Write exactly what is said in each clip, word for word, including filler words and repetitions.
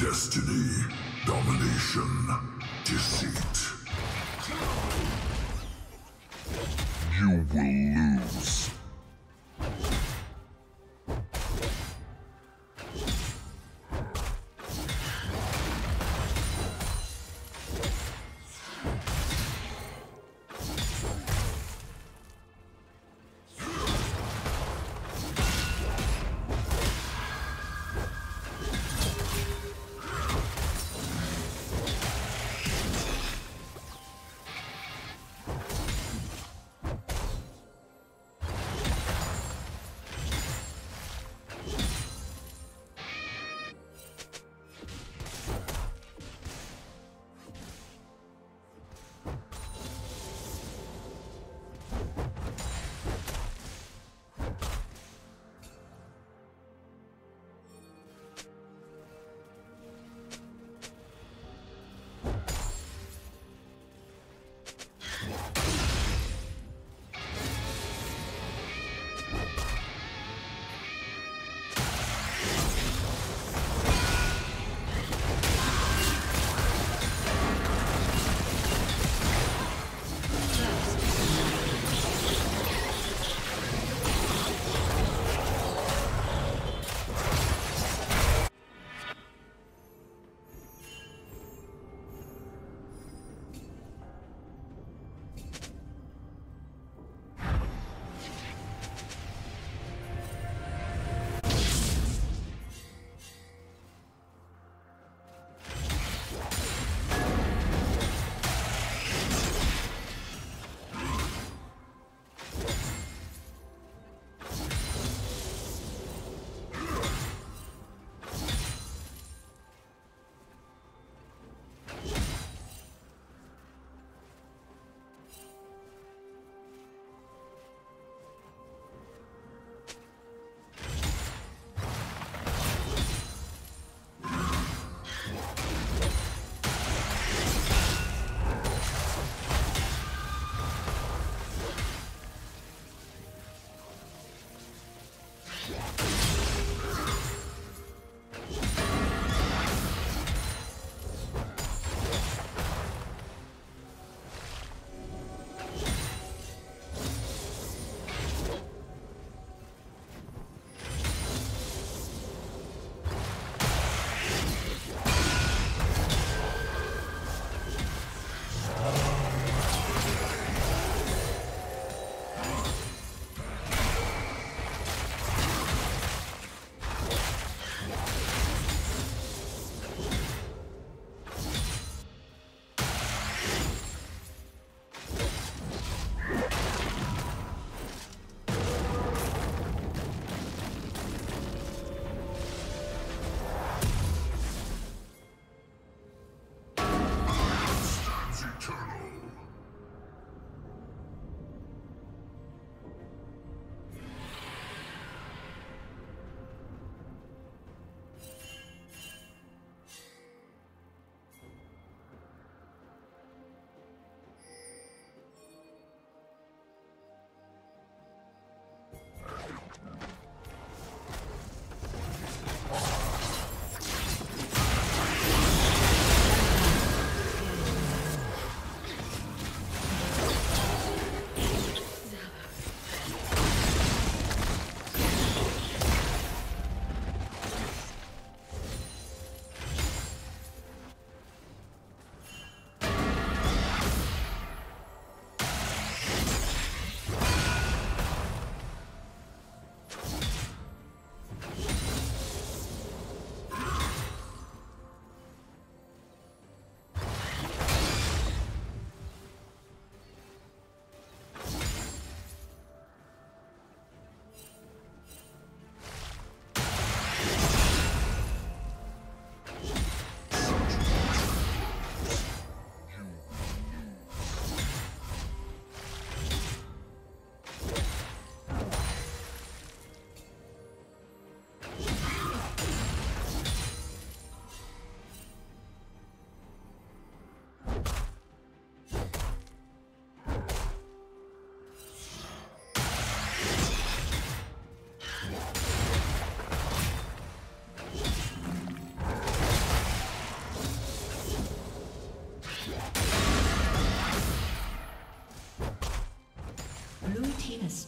Destiny, domination, deceit. You will lose.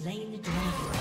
slain the dragon.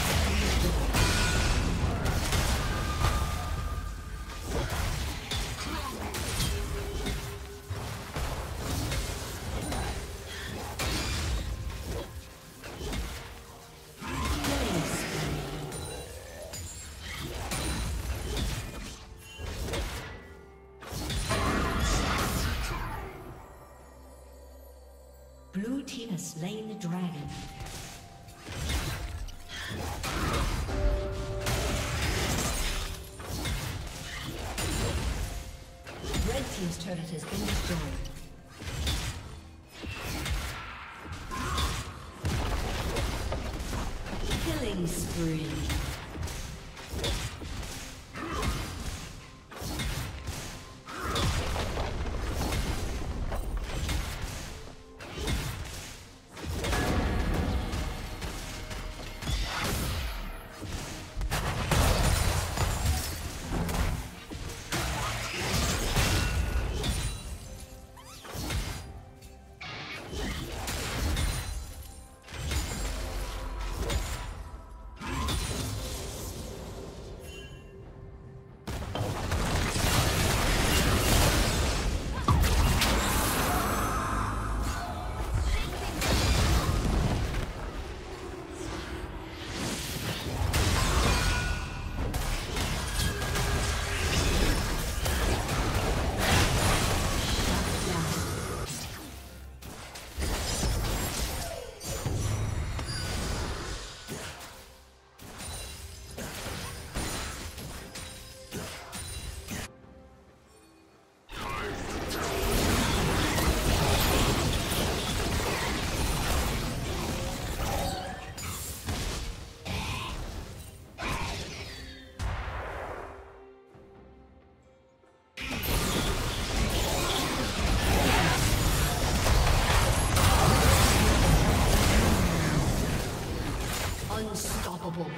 kill. Slain the dragon. Red team's turret has been destroyed. Killing spree. Unstoppable.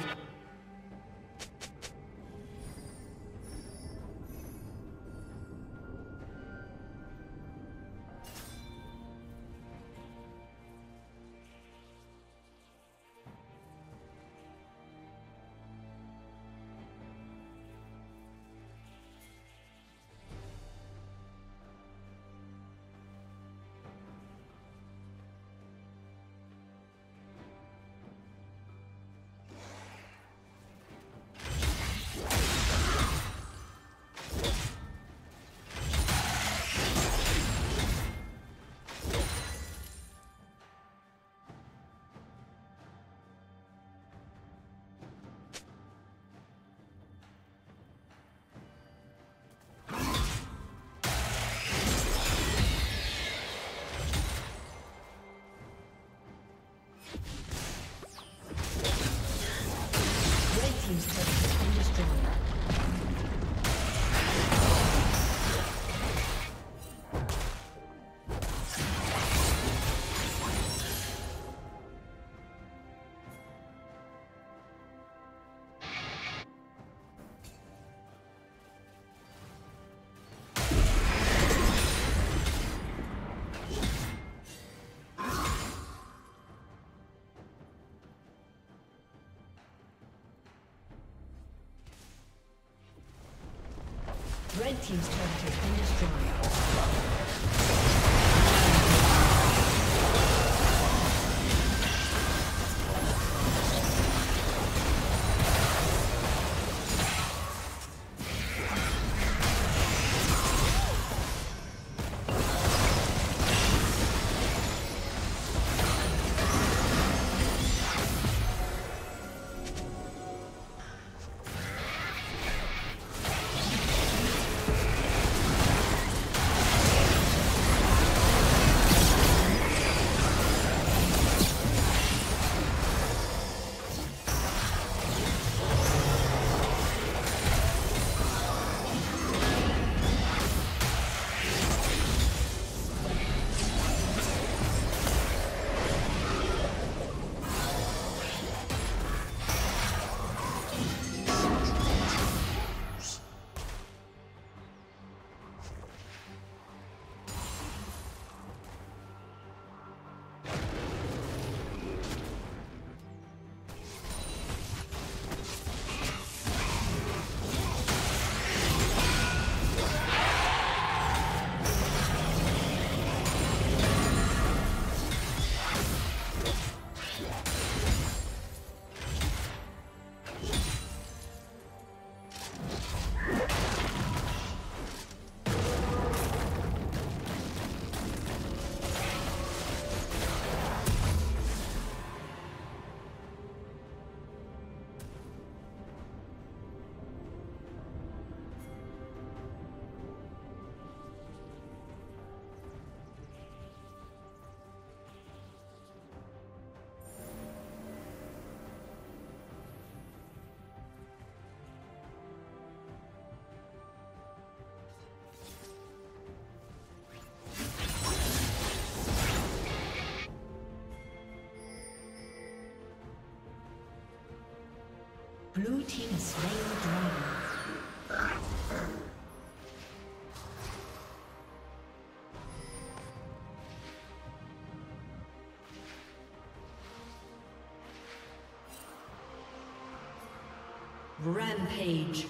Red team's turret has been destroyed. Blue team has slain the dragon. Rampage.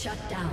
Shut down.